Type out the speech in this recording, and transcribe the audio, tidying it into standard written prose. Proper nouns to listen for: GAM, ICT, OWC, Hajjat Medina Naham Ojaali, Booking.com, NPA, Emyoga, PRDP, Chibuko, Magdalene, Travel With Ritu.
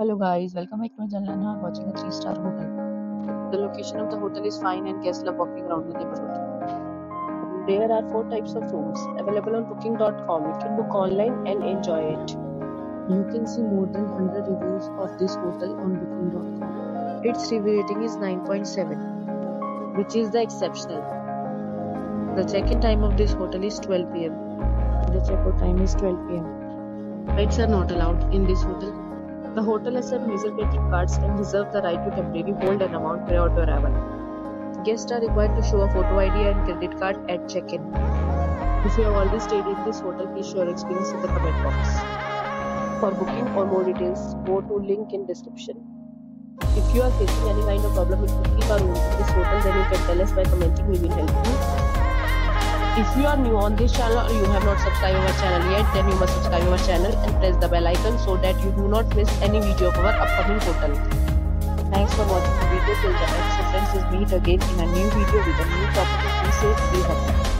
Hello guys, welcome back to my channel and are watching a 3-star hotel. The location of the hotel is fine and guests love walking around the neighborhood. There are 4 types of rooms available on booking.com. You can book online and enjoy it. You can see more than 100 reviews of this hotel on booking.com. Its review rating is 9.7, which is the exceptional. The check-in time of this hotel is 12 pm. The check-out time is 12 pm. Pets are not allowed in this hotel. The hotel accepts major credit cards and reserves the right to temporarily hold an amount prior to arrival. Guests are required to show a photo ID and credit card at check-in. If you have already stayed in this hotel, please share your experience in the comment box. For booking or more details, go to link in description. If you are facing any kind of problem with booking or room in this hotel, then you can tell us by commenting. We will help you. If you are new on this channel or you have not subscribed our channel yet, then you must subscribe our channel and press the bell icon so that you do not miss any video of our upcoming hotel. Thanks for watching the video till the end. So friends, we'll meet again in a new video with a new topic. Be safe, be happy.